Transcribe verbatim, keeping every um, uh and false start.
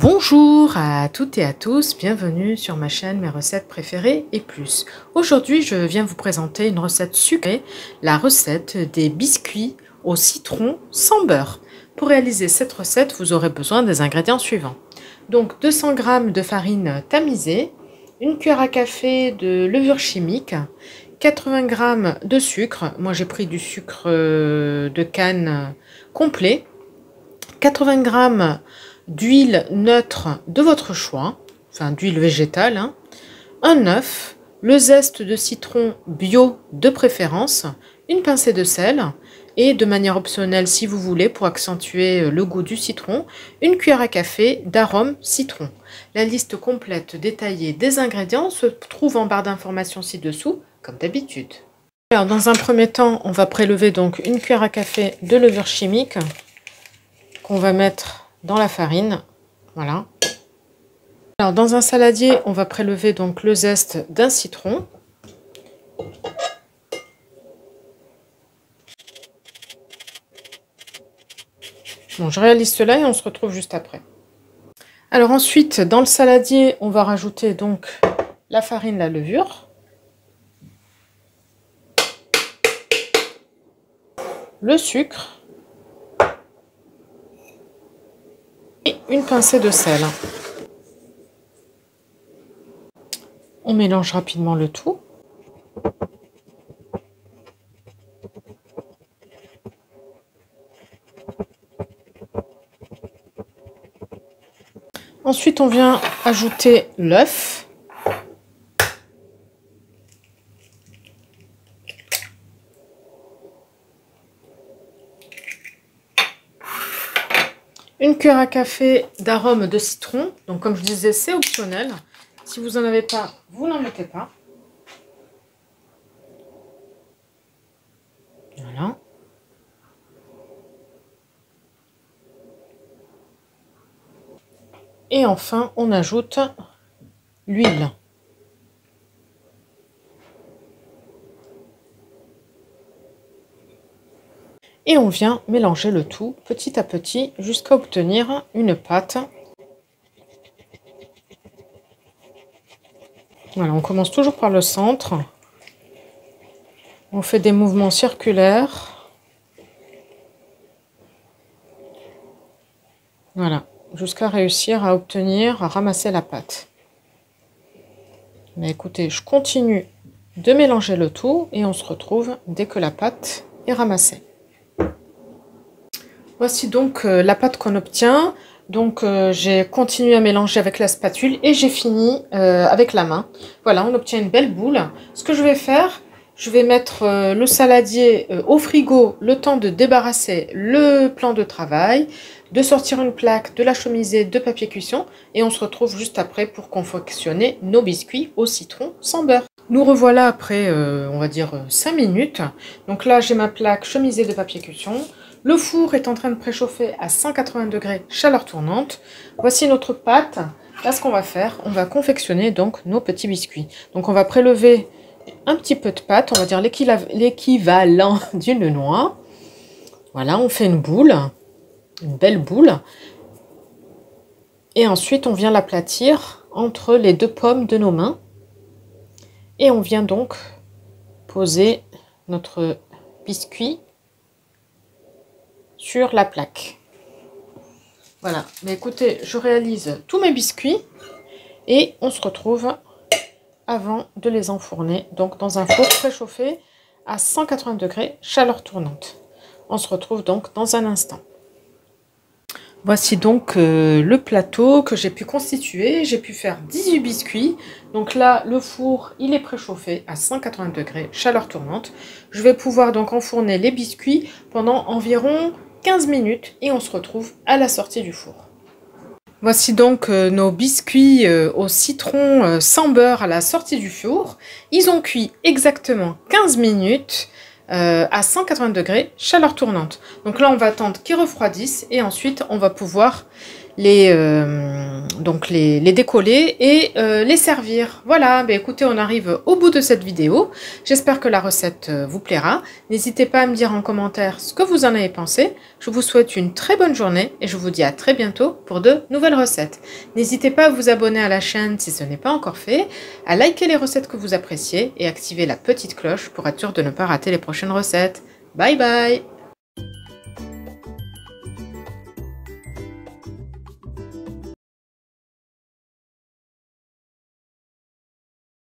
Bonjour à toutes et à tous, bienvenue sur ma chaîne Mes recettes préférées et plus. Aujourd'hui, je viens vous présenter une recette sucrée, la recette des biscuits au citron sans beurre. Pour réaliser cette recette, vous aurez besoin des ingrédients suivants. Donc deux cents grammes de farine tamisée, une cuillère à café de levure chimique, quatre-vingts grammes de sucre, moi j'ai pris du sucre de canne complet, quatre-vingts grammes d'huile neutre de votre choix, enfin d'huile végétale, hein, un œuf, le zeste de citron bio de préférence, une pincée de sel et de manière optionnelle si vous voulez pour accentuer le goût du citron, une cuillère à café d'arôme citron. La liste complète détaillée des ingrédients se trouve en barre d'informations ci-dessous comme d'habitude. Alors dans un premier temps, on va prélever donc une cuillère à café de levure chimique qu'on va mettre dans la farine, voilà. Alors dans un saladier, on va prélever donc le zeste d'un citron. Bon, je réalise cela et on se retrouve juste après. Alors ensuite, dans le saladier, on va rajouter donc la farine, la levure, le sucre, une pincée de sel. On mélange rapidement le tout. Ensuite, on vient ajouter l'œuf. Une cuillère à café d'arôme de citron. Donc comme je disais, c'est optionnel. Si vous n'en avez pas, vous n'en mettez pas. Voilà. Et enfin, on ajoute l'huile. Et on vient mélanger le tout petit à petit jusqu'à obtenir une pâte. Voilà, on commence toujours par le centre. On fait des mouvements circulaires. Voilà, jusqu'à réussir à obtenir, à ramasser la pâte. Mais écoutez, je continue de mélanger le tout et on se retrouve dès que la pâte est ramassée. Voici donc la pâte qu'on obtient. Donc euh, j'ai continué à mélanger avec la spatule et j'ai fini euh, avec la main. Voilà, on obtient une belle boule. Ce que je vais faire, je vais mettre euh, le saladier euh, au frigo le temps de débarrasser le plan de travail, de sortir une plaque, de la chemiser de papier cuisson et on se retrouve juste après pour confectionner nos biscuits au citron sans beurre. Nous revoilà après, euh, on va dire, cinq minutes. Donc là, j'ai ma plaque chemisée de papier cuisson. Le four est en train de préchauffer à cent quatre-vingts degrés, chaleur tournante. Voici notre pâte. Là, ce qu'on va faire, on va confectionner donc nos petits biscuits. Donc, on va prélever un petit peu de pâte, on va dire l'équivalent d'une noix. Voilà, on fait une boule, une belle boule. Et ensuite, on vient l'aplatir entre les deux paumes de nos mains. Et on vient donc poser notre biscuit sur la plaque. Voilà, mais écoutez, je réalise tous mes biscuits et on se retrouve avant de les enfourner, donc dans un four préchauffé à cent quatre-vingts degrés, chaleur tournante. On se retrouve donc dans un instant. Voici donc euh, le plateau que j'ai pu constituer. J'ai pu faire dix-huit biscuits. Donc là, le four, il est préchauffé à cent quatre-vingts degrés, chaleur tournante. Je vais pouvoir donc enfourner les biscuits pendant environ quinze minutes et on se retrouve à la sortie du four. Voici donc euh, nos biscuits euh, au citron euh, sans beurre à la sortie du four. Ils ont cuit exactement quinze minutes. Euh, à cent quatre-vingts degrés, chaleur tournante. Donc là, on va attendre qu'ils refroidissent et ensuite, on va pouvoir les, euh, donc les, les décoller et euh, les servir. Voilà, bah écoutez, on arrive au bout de cette vidéo. J'espère que la recette vous plaira. N'hésitez pas à me dire en commentaire ce que vous en avez pensé. Je vous souhaite une très bonne journée et je vous dis à très bientôt pour de nouvelles recettes. N'hésitez pas à vous abonner à la chaîne si ce n'est pas encore fait, à liker les recettes que vous appréciez et activer la petite cloche pour être sûr de ne pas rater les prochaines recettes. Bye bye!